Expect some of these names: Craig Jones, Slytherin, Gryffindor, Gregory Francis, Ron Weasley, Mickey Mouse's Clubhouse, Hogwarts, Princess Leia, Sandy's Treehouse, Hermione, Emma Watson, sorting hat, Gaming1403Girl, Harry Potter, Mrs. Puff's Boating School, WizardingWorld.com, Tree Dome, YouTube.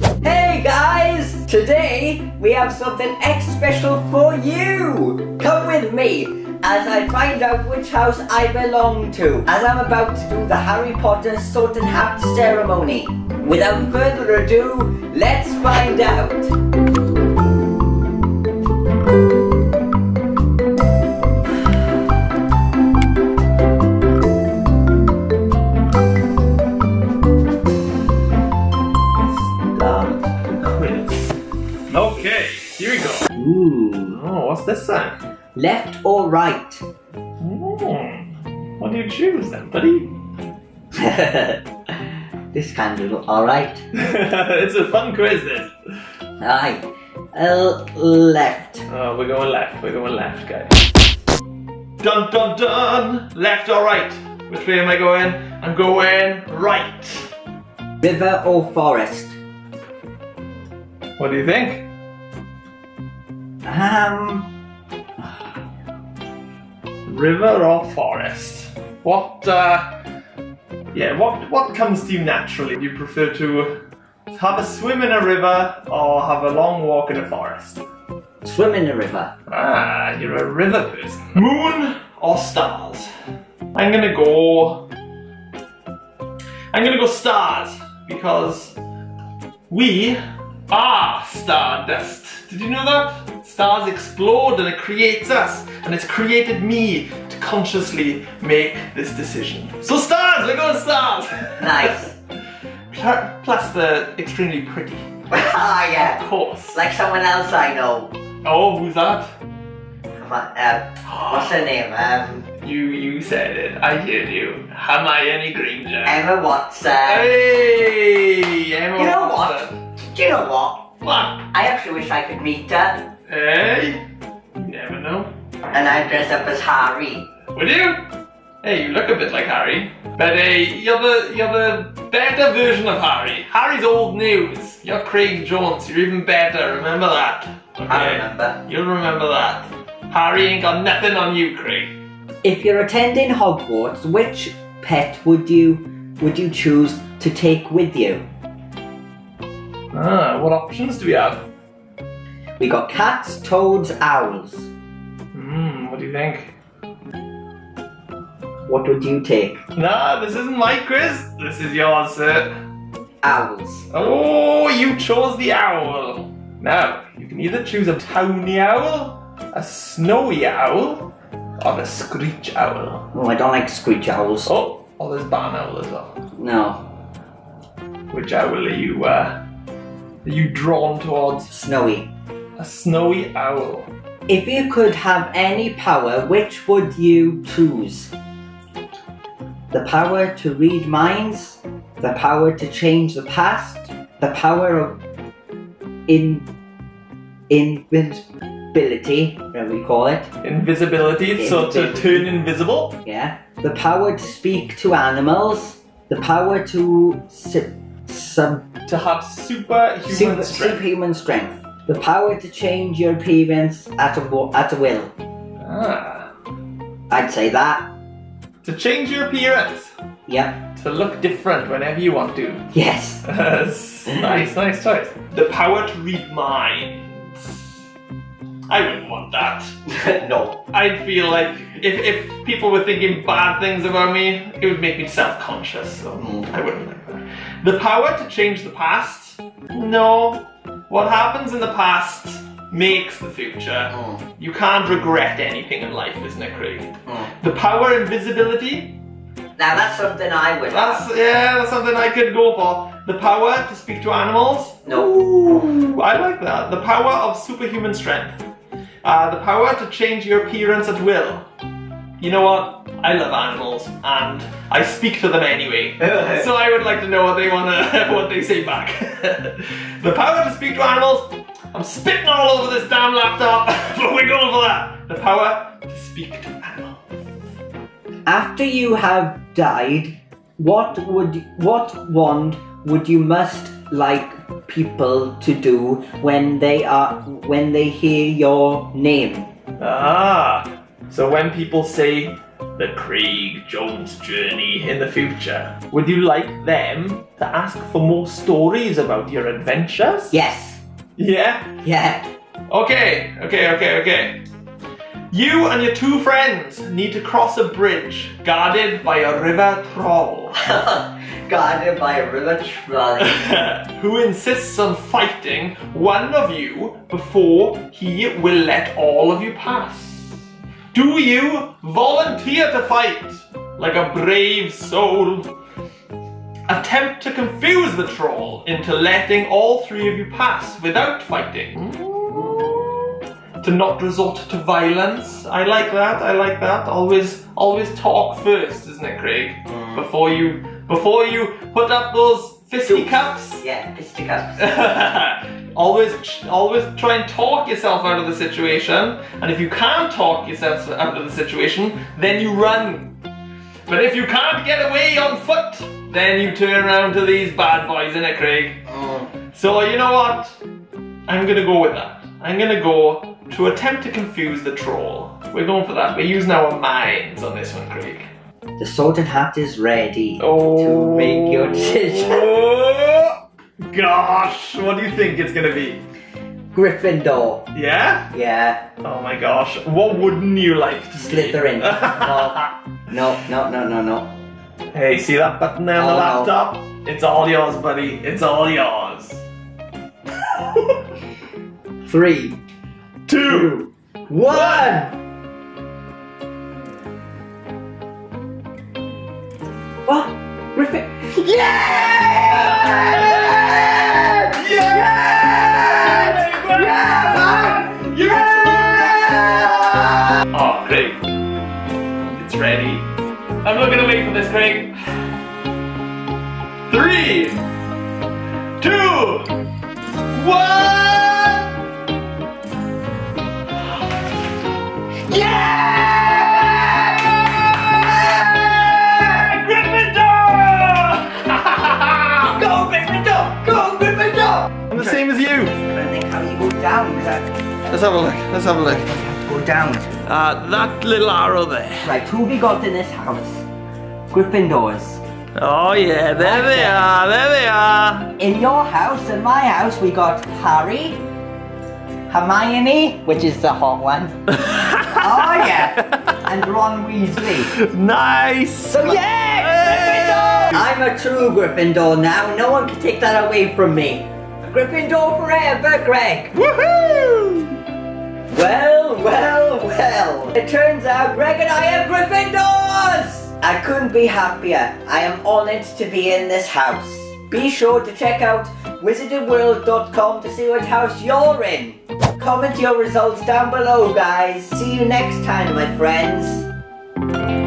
Hey guys! Today we have something extra special for you! Come with me as I find out which house I belong to, as I'm about to do the Harry Potter sort and hat ceremony. Without further ado, let's find out! What's this then? Left or right? What do you choose then, buddy? This kind of look alright. It's a fun quiz, this. Alright. Left. Oh, we're going left. We're going left, guys. Dun dun dun! Left or right? Which way am I going? I'm going right. River or forest? What do you think? River or forest? What comes to you naturally? Do you prefer to have a swim in a river or have a long walk in a forest? Swim in a river. Ah, you're a river person. Moon or stars? I'm gonna go stars, because we are stardust. Did you know that? Stars explode and it creates us, and it's created me to consciously make this decision. So stars, we're going stars! Nice. Plus they're extremely pretty. Ah, yeah. Of course. Like someone else I know. Oh, who's that? What's her name? You said it. I heard you. Hermione Granger. Emma Watson. Hey, Emma Watson. Do you know what? What? I actually wish I could meet her. Hey, you never know. And I dress up as Harry. Would you? Hey, you look a bit like Harry. But hey, you're the better version of Harry. Harry's old news. You're Craig Jones. You're even better. Remember that. Okay. I remember. You'll remember that. Harry ain't got nothing on you, Craig. If you're attending Hogwarts, which pet would you choose to take with you? Ah, what options do we have? We got cats, toads, owls. What do you think? What would you take? Nah, this isn't my quiz. This is yours, sir. Owls. Oh, you chose the owl. Now, you can either choose a towny owl, a snowy owl, or a screech owl. Oh, I don't like screech owls. Oh, there's barn owl as well. No. Which owl are you drawn towards? Snowy. A snowy owl. If you could have any power, which would you choose? The power to read minds, the power to change the past, the power of invincibility, whatever we call it. Invisibility, so to turn invisible? Yeah. The power to speak to animals, the power to have superhuman strength. The power to change your appearance at a will. Ah. I'd say that. To change your appearance? Yep. To look different whenever you want to. Yes. nice choice. The power to read minds. I wouldn't want that. No. I'd feel like if people were thinking bad things about me, it would make me self-conscious, so I wouldn't like that. The power to change the past? No. What happens in the past makes the future. You can't regret anything in life, isn't it, Craig? The power of invisibility? Now that's something I would have. Yeah, that's something I could go for. The power to speak to animals? No. Ooh, I like that. The power of superhuman strength. The power to change your appearance at will. You know what? I love animals and I speak to them anyway. So I would like to know what they say back. The power to speak to animals. I'm spitting all over this damn laptop, but we're going for that. The power to speak to animals. After you have died, what wand would you must like people to do when they hear your name? Ah. So when people say the Craig Jones journey in the future, would you like them to ask for more stories about your adventures? Yes. Yeah? Yeah. Okay. You and your two friends need to cross a bridge guarded by a river troll. Guarded by a river troll. Who insists on fighting one of you before he will let all of you pass. Do you volunteer to fight like a brave soul? Attempt to confuse the troll into letting all three of you pass without fighting. To not resort to violence. I like that. Always talk first, isn't it, Craig? Before you put up those fisticuffs. Yeah, fisticuffs. Always try and talk yourself out of the situation, and if you can't talk yourself out of the situation, then you run. But if you can't get away on foot, then you turn around to these bad boys, innit, Craig? So you know what? I'm gonna go with that. I'm gonna go to attempt to confuse the troll. We're going for that. We're using our minds on this one, Craig. The Sorting Hat is ready to make your decision. Gosh, what do you think it's gonna be? Gryffindor. Yeah? Yeah. Oh my gosh, what wouldn't you like to see? Slytherin. No. Hey, see that button there on the laptop? No. It's all yours, buddy. It's all yours. 3, 2, 1! What? Gryffindor? Yeah! Oh, Craig, it's ready. I'm not gonna wait for this, Craig. 3, 2, 1! Yeah! Gryffindor! Go, Gryffindor! Go, Gryffindor! I'm the same as you. I don't think how you go down with that. Let's have a look. Go down. That little arrow there. Right, who we got in this house? Gryffindors. Oh yeah, there they are. In your house, in my house, we got Harry, Hermione, which is the hot one. Oh yeah, and Ron Weasley. Nice. So yeah, Gryffindor. I'm a true Gryffindor now. No one can take that away from me. Gryffindor forever, Greg. Woohoo! Well. It turns out Greg and I are Gryffindors! I couldn't be happier. I am honoured to be in this house. Be sure to check out WizardingWorld.com to see what house you're in. Comment your results down below, guys. See you next time, my friends.